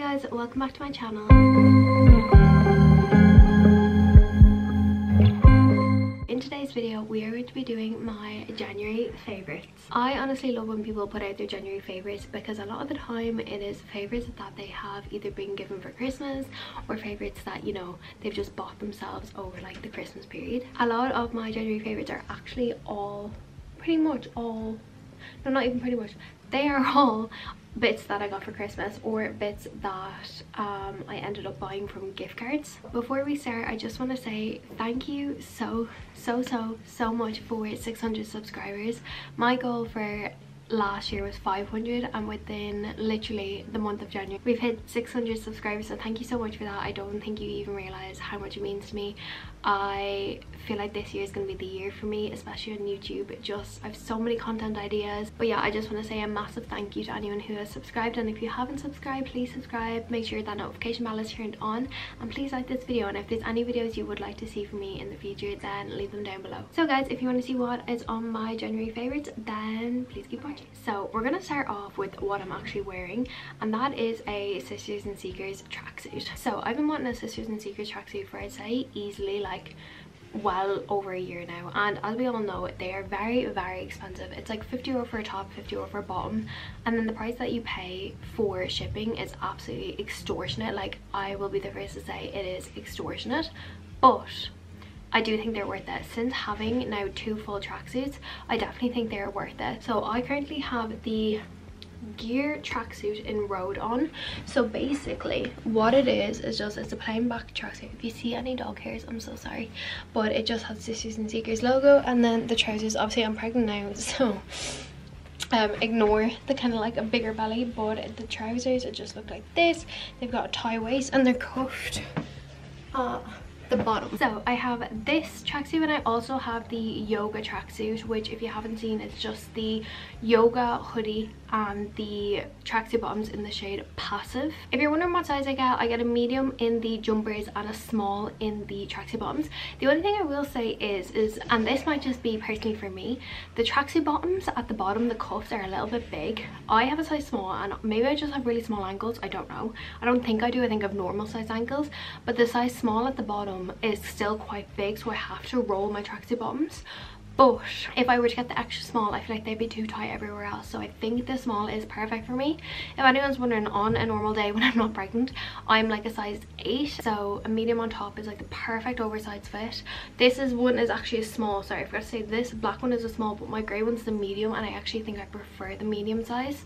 Hi guys, welcome back to my channel. In today's video we are going to be doing my January favorites. I honestly love when people put out their January favorites because a lot of the time it is favorites that they have either been given for Christmas or favorites that, you know, they've just bought themselves over like the Christmas period. A lot of my January favorites are actually all not even pretty much, they are all bits that I got for Christmas or bits that I ended up buying from gift cards. Before we start, I just want to say thank you so much for 600 subscribers. My goal for last year was 500, and within literally the month of January we've hit 600 subscribers, so thank you so much for that. I don't think you even realize how much it means to me. I feel like this year is gonna be the year for me, especially on YouTube. I have so many content ideas, but yeah, I just want to say a massive thank you to anyone who has subscribed, and if you haven't subscribed, please subscribe, make sure that notification bell is turned on, and please like this video. And if there's any videos you would like to see from me in the future, then leave them down below. So guys, if you want to see what is on my January favorites, then please keep watching. So we're gonna start off with what I'm actually wearing, and that is a Sisters and Seekers tracksuit. So I've been wanting a Sisters and Seekers tracksuit for, I'd say, easily like well over a year now, and as we all know, they are very expensive. It's like 50 euro for a top, 50 euro for a bottom, and then the price that you pay for shipping is absolutely extortionate. Like, I will be the first to say it is extortionate, but I do think they're worth it. Since having now two full tracksuits, I definitely think they're worth it. So I currently have the Gear tracksuit in Road On. So basically what it is just, it's a plain black tracksuit. If you see any dog hairs, I'm so sorry, but it just has Sisters and Seekers logo, and then the trousers, obviously I'm pregnant now, so ignore the kind of like a bigger belly, but the trousers, it just look like this. They've got a tie waist and they're cuffed the bottom. So I have this tracksuit, and I also have the yoga tracksuit, which if you haven't seen, it's just the yoga hoodie and the tracksuit bottoms in the shade Passive. If you're wondering what size I get a medium in the jumpers and a small in the tracksuit bottoms. The only thing I will say is, and this might just be personally for me, the tracksuit bottoms at the bottom, the cuffs are a little bit big. I have a size small, and maybe I just have really small ankles, I don't know. I don't think I do, I think I have normal size ankles, but the size small at the bottom is still quite big, so I have to roll my tracksuit bottoms. But if I were to get the extra small, I feel like they'd be too tight everywhere else, so I think the small is perfect for me. If anyone's wondering, on a normal day when I'm not pregnant, I'm like a size 8, so a medium on top is like the perfect oversized fit. This one is actually a small, sorry I forgot to say, this black one is a small, but my grey one's the medium, and I actually think I prefer the medium size.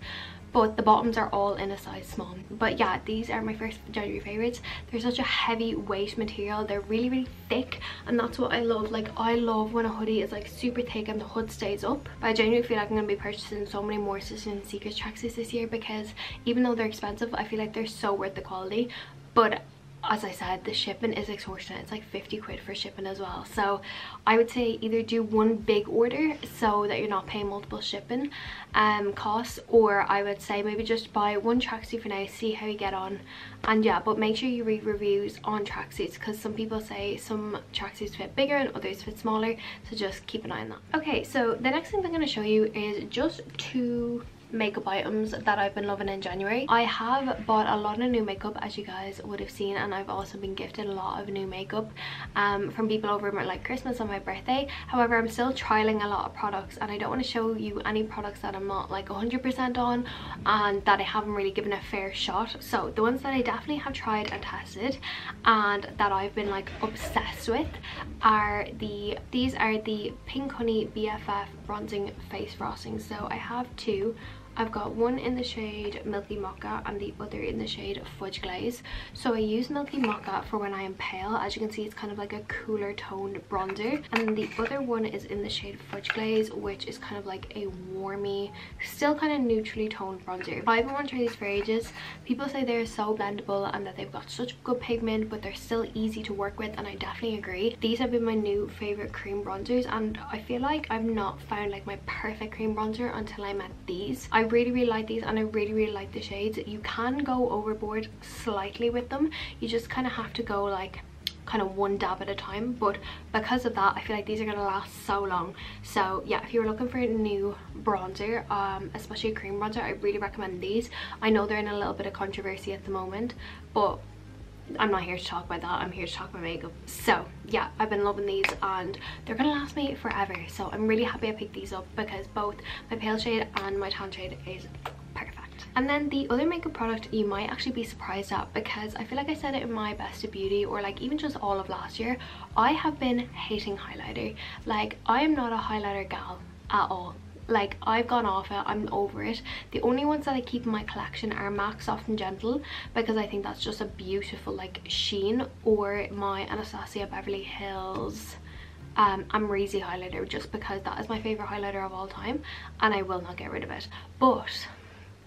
But the bottoms are all in a size small. But yeah, these are my first January favorites. They're such a heavy weight material, they're really thick, and that's what I love. Like, I love when a hoodie is like super thick and the hood stays up. But I genuinely feel like I'm gonna be purchasing so many more Sisters and Seekers tracksuits this year, because even though they're expensive, I feel like they're so worth the quality. But as I said, the shipping is extortionate. It's like 50 quid for shipping as well. So I would say either do one big order so that you're not paying multiple shipping costs, or I would say maybe just buy one tracksuit for now, see how you get on. And yeah, but make sure you read reviews on tracksuits, because some people say some tracksuits fit bigger and others fit smaller, so just keep an eye on that. Okay, so the next thing I'm going to show you is just two makeup items that I've been loving in January. I have bought a lot of new makeup, as you guys would have seen, and I've also been gifted a lot of new makeup from people over my, like, Christmas and my birthday. However, I'm still trialing a lot of products, and I don't want to show you any products that I'm not like 100% on and that I haven't really given a fair shot. So the ones that I definitely have tried and tested and that I've been like obsessed with are these are the Pink Honey BFF Bronzing Face Frostings. So I have two. I've got one in the shade Milky Mocha and the other in the shade Fudge Glaze. So I use Milky Mocha for when I am pale. As you can see, it's kind of like a cooler toned bronzer. And then the other one is in the shade Fudge Glaze, which is kind of like a warmy, still kind of neutrally toned bronzer. I've been wanting to try these for ages. People say they're so blendable and that they've got such good pigment, but they're still easy to work with, and I definitely agree. These have been my new favourite cream bronzers, and I feel like I've not found like my perfect cream bronzer until I met these. I really like these, and I really like the shades. You can go overboard slightly with them, you just kind of have to go like kind of one dab at a time, but because of that I feel like these are going to last so long. So yeah, if you're looking for a new bronzer, especially a cream bronzer, I really recommend these. I know they're in a little bit of controversy at the moment, but I'm not here to talk about that. I'm here to talk about makeup. So yeah, I've been loving these and they're gonna last me forever, so I'm really happy I picked these up because both my pale shade and my tan shade is perfect. And then the other makeup product you might actually be surprised at, because I feel like I said it in my Best of Beauty, or like even just all of last year, I have been hating highlighter. Like, I am not a highlighter gal at all. Like, I've gone off it, I'm over it. The only ones that I keep in my collection are MAC Soft and Gentle, because I think that's just a beautiful like sheen, or my Anastasia Beverly Hills Amrezy highlighter, just because that is my favorite highlighter of all time and I will not get rid of it. But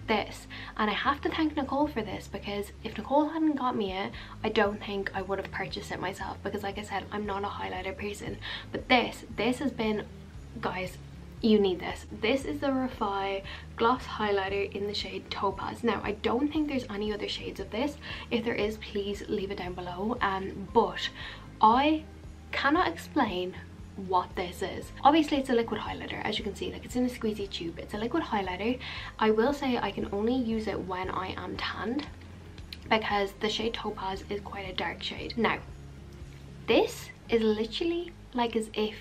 this, and I have to thank Nicole for this, because if Nicole hadn't got me it, I don't think I would have purchased it myself, because like I said, I'm not a highlighter person. But this has been, guys, you need this. This is the Refy gloss highlighter in the shade Topaz. Now I don't think there's any other shades of this. If there is, please leave it down below. But I cannot explain what this is. Obviously it's a liquid highlighter, as you can see, like it's in a squeezy tube. It's a liquid highlighter. I will say I can only use it when I am tanned, because the shade Topaz is quite a dark shade. Now this is literally like as if,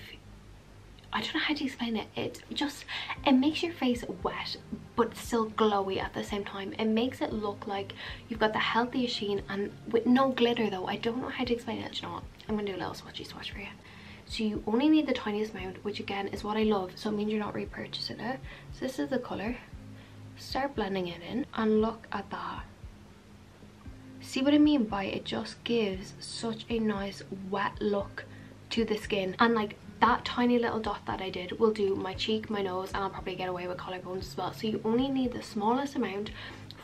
I don't know how to explain it, it makes your face wet but still glowy at the same time. It makes it look like you've got the healthiest sheen, and with no glitter though. I don't know how to explain it. Do you know what, I'm gonna do a little swatchy swatch for you. So you only need the tiniest amount, which again is what I love, so it means you're not repurchasing it. So this is the color. Start blending it in and look at that. See what I mean by it just gives such a nice wet look to the skin, and like that tiny little dot that I did will do my cheek, my nose, and I'll probably get away with collarbones as well. So you only need the smallest amount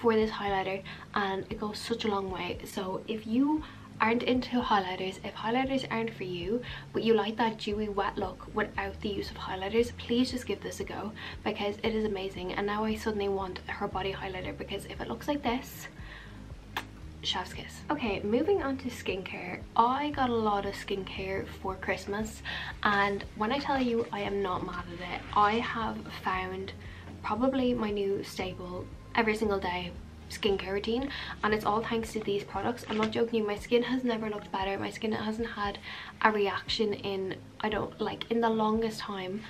for this highlighter and it goes such a long way. So if you aren't into highlighters, if highlighters aren't for you, but you like that dewy wet look without the use of highlighters, please just give this a go, because it is amazing. And now I suddenly want her body highlighter, because if it looks like this, chef's kiss. Okay, moving on to skincare. I got a lot of skincare for Christmas, and when I tell you I am not mad at it, I have found probably my new staple every single day skincare routine, and it's all thanks to these products. I'm not joking you, my skin has never looked better. My skin hasn't had a reaction in the longest time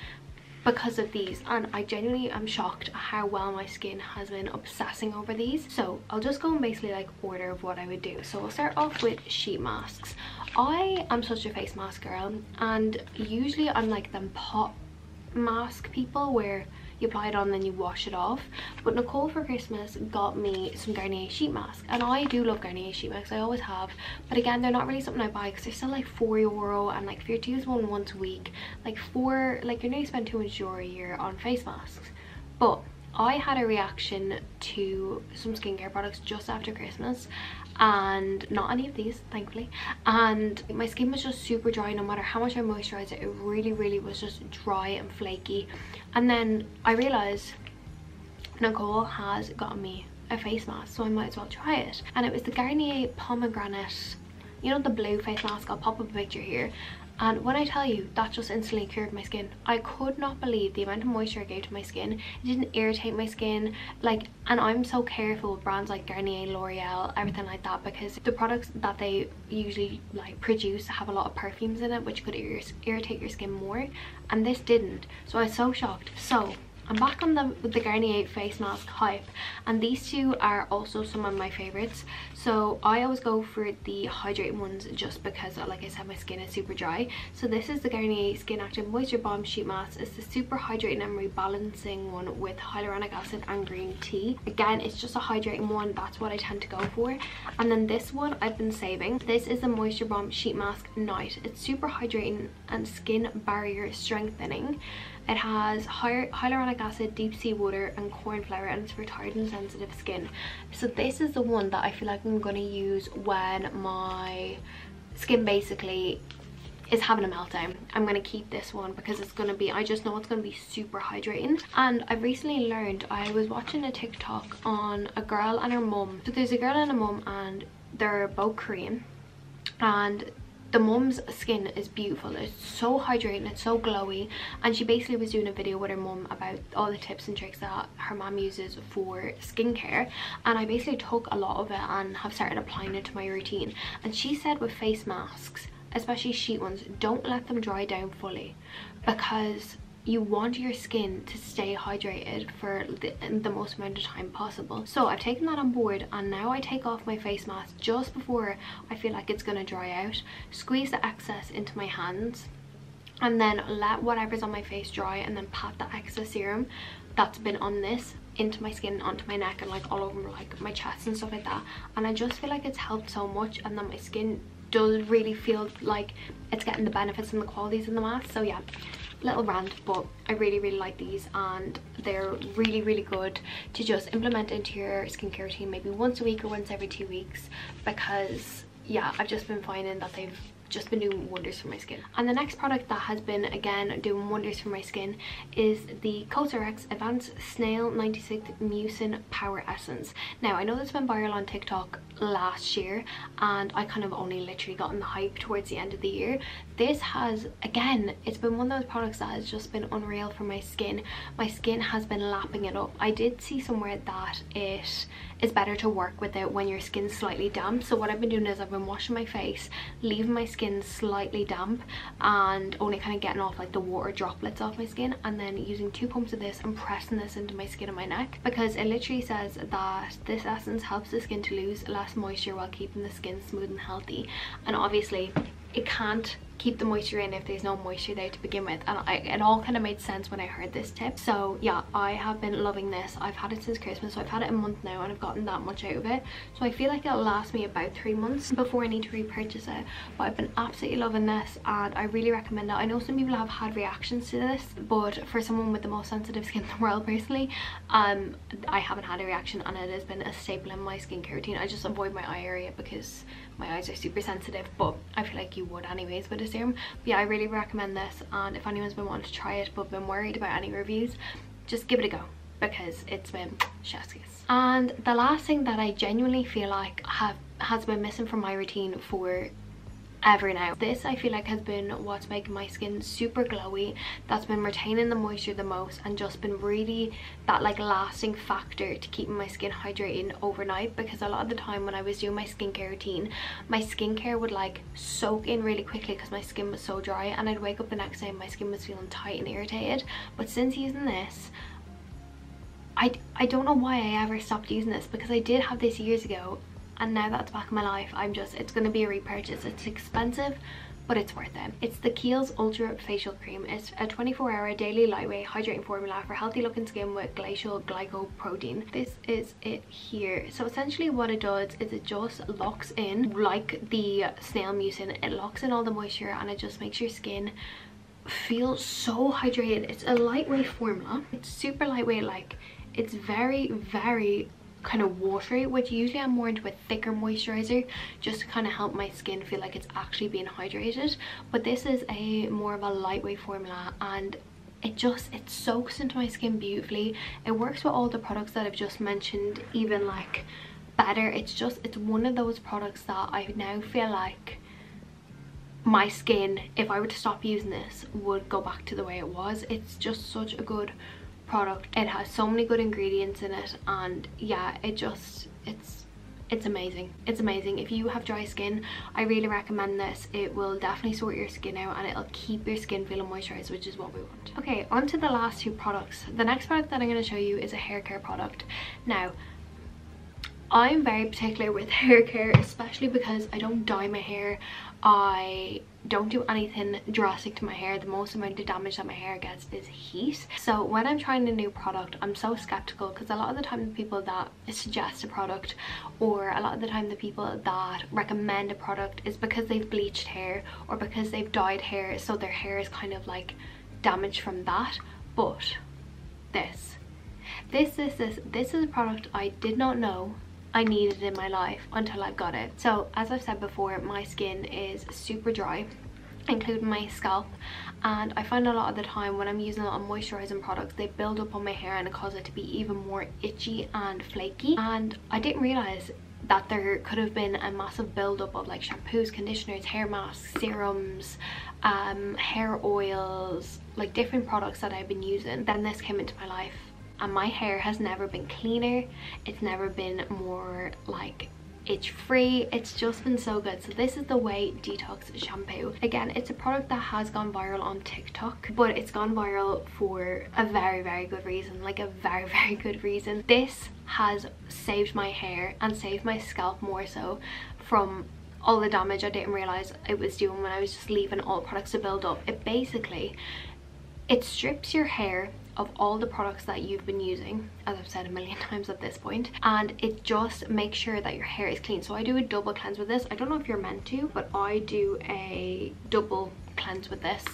because of these, and I genuinely am shocked how well my skin has been obsessing over these. So I'll just go in basically like order of what I would do. So we'll start off with sheet masks. I am such a face mask girl, and usually I'm like them pot mask people where you apply it on then you wash it off, but Nicole for Christmas got me some Garnier sheet masks, and I do love Garnier sheet masks, I always have, but again they're not really something I buy because they're still like €4, and like if you're to use one once a week, like you're nearly spend €200 a year on face masks. But I had a reaction to some skincare products just after Christmas, and not any of these thankfully, and my skin was just super dry. No matter how much I moisturized it, it really was just dry and flaky. And then I realized Nicole has got me a face mask, so I might as well try it. And it was the Garnier pomegranate, you know, the blue face mask. I'll pop up a picture here. And when I tell you, that just instantly cured my skin. I could not believe the amount of moisture I gave to my skin. It didn't irritate my skin, like, and I'm so careful with brands like Garnier, L'Oreal, everything like that, because the products that they usually like produce have a lot of perfumes in it, which could irritate your skin more, and this didn't. So I was so shocked. So I'm back on the Garnier face mask hype, and these two are also some of my favorites. So I always go for the hydrating ones just because, like I said, my skin is super dry. So this is the Garnier Skin Active Moisture Balm Sheet Mask. It's the super hydrating and rebalancing one with hyaluronic acid and green tea. Again, it's just a hydrating one, that's what I tend to go for. And then this one I've been saving. This is the Moisture Balm Sheet Mask Night. It's super hydrating and skin barrier strengthening. It has hyaluronic acid, deep sea water, and corn flour, and it's for tired and sensitive skin. So this is the one that I feel like I'm going to use when my skin basically is having a meltdown. I'm going to keep this one because it's going to be, I just know it's going to be super hydrating. And I've recently learned, I was watching a TikTok on a girl and her mum. So there's a girl and a mum, and they're both Korean, and The mum's skin is beautiful. It's so hydrating, it's so glowy, and she basically was doing a video with her mum about all the tips and tricks that her mum uses for skincare, and I basically took a lot of it and have started applying it to my routine. And she said with face masks, especially sheet ones, don't let them dry down fully, because you want your skin to stay hydrated for the most amount of time possible. So I've taken that on board, and now I take off my face mask just before I feel like it's going to dry out, squeeze the excess into my hands, and then let whatever's on my face dry, and then pat the excess serum that's been on this into my skin, onto my neck, and like all over like my chest and stuff like that. And I just feel like it's helped so much, and then my skin does really feel like it's getting the benefits and the qualities in the mask. So yeah, little rant, but I really like these, and they're really good to just implement into your skincare routine, maybe once a week or once every 2 weeks, because yeah, I've just been finding that they've just been doing wonders for my skin. And the next product that has been again doing wonders for my skin is the COSRX Advanced Snail 96 Mucin Power Essence. Now I know this went viral on TikTok last year, and I kind of only literally gotten the hype towards the end of the year. This has, again, it's been one of those products that has just been unreal for my skin. My skin has been lapping it up. I did see somewhere that it is better to work with it when your skin's slightly damp. So what I've been doing is I've been washing my face, leaving my skin slightly damp, and only kind of getting off like the water droplets off my skin, and then using 2 pumps of this and pressing this into my skin and my neck, because it literally says that this essence helps the skin to lose less moisture while keeping the skin smooth and healthy. And obviously it can't keep the moisture in if there's no moisture there to begin with, and it all kind of made sense when I heard this tip. So yeah, I have been loving this. I've had it since Christmas, so I've had it a month now, and I've gotten that much out of it, so I feel like it'll last me about 3 months before I need to repurchase it. But I've been absolutely loving this, and I really recommend it. I know some people have had reactions to this, but for someone with the most sensitive skin in the world personally, I haven't had a reaction, and it has been a staple in my skincare routine. I just avoid my eye area because my eyes are super sensitive, but I feel like you would anyways with a serum. But yeah, I really recommend this, and if anyone's been wanting to try it but been worried about any reviews, just give it a go, because it's been chef's kiss. And the last thing that I genuinely feel like has been missing from my routine for ever now, this I feel like has been what's making my skin super glowy, that's been retaining the moisture the most, and just been really that like lasting factor to keeping my skin hydrated overnight. Because a lot of the time when I was doing my skincare routine, my skincare would like soak in really quickly because my skin was so dry, and I'd wake up the next day and my skin was feeling tight and irritated. But since using this, I don't know why I ever stopped using this, because I did have this years ago, and now that's back in my life, it's gonna be a repurchase. It's expensive, but it's worth it. It's the Kiehl's Ultra Facial Cream. It's a 24-hour daily lightweight hydrating formula for healthy looking skin with glacial glycoprotein. This is it here. So essentially what it does is it just locks in, like the snail mucin, it locks in all the moisture, and it just makes your skin feel so hydrated. It's a lightweight formula. It's super lightweight, like it's very kind of watery, which usually I'm more into a thicker moisturizer just to kind of help my skin feel like it's actually being hydrated. But this is a more of a lightweight formula, and it soaks into my skin beautifully. It works with all the products that I've just mentioned, even like better. It's one of those products that I now feel like my skin, if I were to stop using this, would go back to the way it was. It's just such a good product. It has so many good ingredients in it, and yeah, it's amazing. It's amazing. If you have dry skin, I really recommend this. It will definitely sort your skin out, and it'll keep your skin feeling moisturized, which is what we want. Okay, on to the last 2 products. The next product that I'm going to show you is a hair care product. Now, I'm very particular with hair care, especially because I don't dye my hair. I don't do anything drastic to my hair. The most amount of damage that my hair gets is heat. So when I'm trying a new product, I'm so skeptical, because a lot of the time the people that suggest a product, or a lot of the time the people that recommend a product, is because they've bleached hair or because they've dyed hair, so their hair is kind of like damaged from that. But this is a product I did not know I needed in my life until I got it. So as I've said before, my skin is super dry, including my scalp, and I find a lot of the time when I'm using a lot of moisturizing products, they build up on my hair and it causes it to be even more itchy and flaky. And I didn't realize that there could have been a massive buildup of like shampoos, conditioners, hair masks, serums, hair oils, like different products that I've been using. Then this came into my life and my hair has never been cleaner. It's never been more like itch free. It's just been so good. So this is the Ouai Detox Shampoo. Again, it's a product that has gone viral on TikTok, but it's gone viral for a very good reason, like a very good reason. This has saved my hair and saved my scalp more so from all the damage I didn't realize it was doing when I was just leaving all products to build up. It basically, it strips your hair of all the products that you've been using, as I've said a million times at this point, and it just makes sure that your hair is clean. So I do a double cleanse with this. I don't know if you're meant to, but I do a double cleanse with this,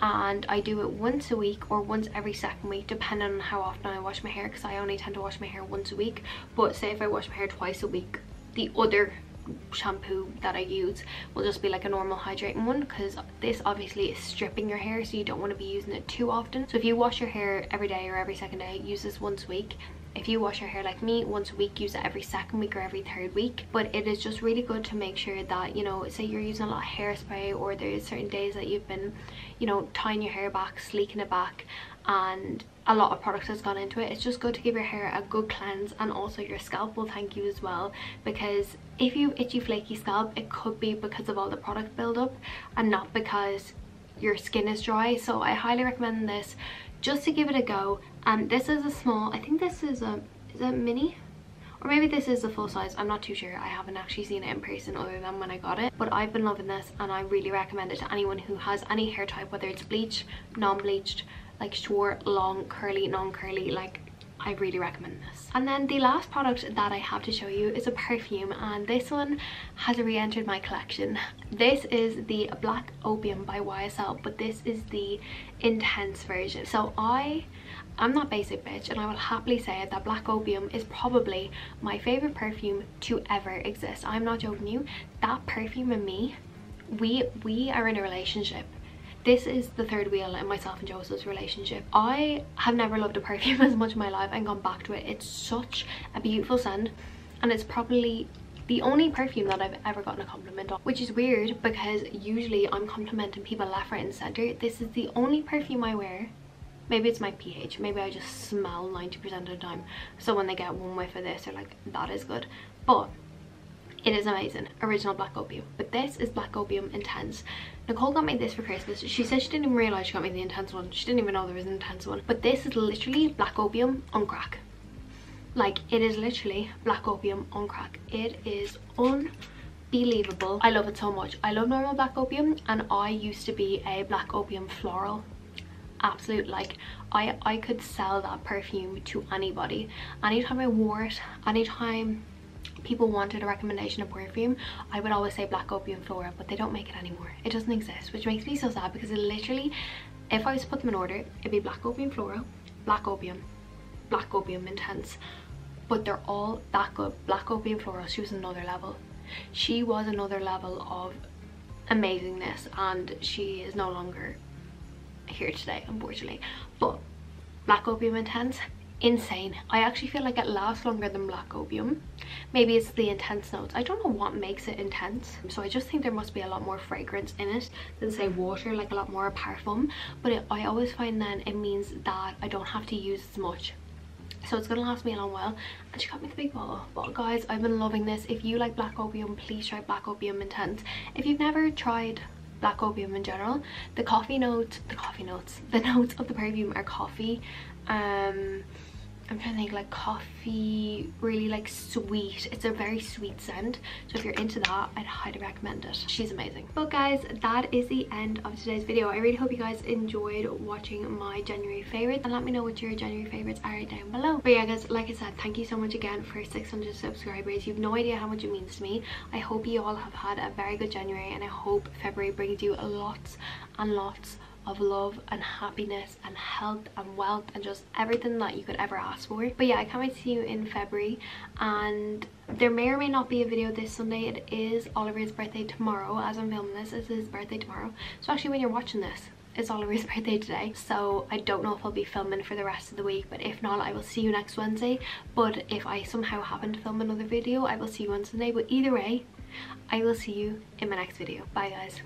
and I do it once a week or once every second week, depending on how often I wash my hair, because I only tend to wash my hair once a week. But say if I wash my hair twice a week, the other shampoo that I use will just be like a normal hydrating one, because this obviously is stripping your hair, so you don't want to be using it too often. So if you wash your hair every day or every second day, use this once a week. If you wash your hair like me once a week, use it every second week or every third week. But it is just really good to make sure that, you know, say you're using a lot of hairspray, or there's certain days that you've been, you know, tying your hair back, sleeking it back, and a lot of products has gone into it. It's just good to give your hair a good cleanse, and also your scalp will thank you as well, because if you have itchy flaky scalp, it could be because of all the product buildup and not because your skin is dry. So I highly recommend this just to give it a go. And this is a small, I think this is a, is it mini? Or maybe this is the full size, I'm not too sure. I haven't actually seen it in person other than when I got it. But I've been loving this, and I really recommend it to anyone who has any hair type, whether it's bleached, non-bleached, like short, long, curly, non-curly, like I really recommend this. And then the last product that I have to show you is a perfume, and this one has re-entered my collection. This is the Black Opium by YSL, but this is the intense version. So I'm not basic bitch, and I will happily say that Black Opium is probably my favorite perfume to ever exist. I'm not joking you. That perfume and me, we are in a relationship. This is the third wheel in myself and Joseph's relationship. I have never loved a perfume as much in my life and gone back to it. It's such a beautiful scent, and it's probably the only perfume that I've ever gotten a compliment on, which is weird because usually I'm complimenting people left, right and center. This is the only perfume I wear. Maybe it's my pH, maybe I just smell 90% of the time, so when they get one whiff of this they're like, that is good. But it is amazing. Original Black Opium. But this is Black Opium Intense. Nicole got me this for Christmas. She said she didn't even realise she got me the intense one. She didn't even know there was an intense one. But this is literally Black Opium on crack. Like, it is literally Black Opium on crack. It is unbelievable. I love it so much. I love normal Black Opium, and I used to be a Black Opium floral absolute, like I could sell that perfume to anybody. Anytime I wore it, anytime people wanted a recommendation of perfume, I would always say Black Opium Flora, but they don't make it anymore. It doesn't exist, which makes me so sad, because it literally, if I was to put them in order, it'd be Black Opium Flora, Black Opium Intense, but they're all that good. Black Opium Flora, she was another level. She was another level of amazingness, and she is no longer here today, unfortunately. But Black Opium Intense, insane. I actually feel like it lasts longer than Black Opium. Maybe it's the intense notes. I don't know what makes it intense, so I just think there must be a lot more fragrance in it than say water, like a lot more parfum. But I always find then it means that I don't have to use as much, so it's gonna last me a long while. And she got me the big bottle. But guys, I've been loving this. If you like Black Opium, please try Black Opium Intense. If you've never tried Black Opium in general, the notes of the perfume are coffee, I'm trying to think, like coffee, really like sweet. It's a very sweet scent, so if you're into that, I'd highly recommend it. She's amazing. But guys, that is the end of today's video. I really hope you guys enjoyed watching my January favorites, and let me know what your January favorites are down below. But yeah guys, like I said, thank you so much again for 600 subscribers. You've no idea how much it means to me. I hope you all have had a very good January, and I hope February brings you lots and lots of love and happiness and health and wealth and just everything that you could ever ask for. But yeah, I can't wait to see you in February, and there may or may not be a video this Sunday. It is Oliver's birthday tomorrow. As I'm filming this, it's his birthday tomorrow, so actually when you're watching this, It's Oliver's birthday today, so I don't know if I'll be filming for the rest of the week, but if not, I will see you next Wednesday. But if I somehow happen to film another video, I will see you on Sunday. But either way, I will see you in my next video. Bye guys.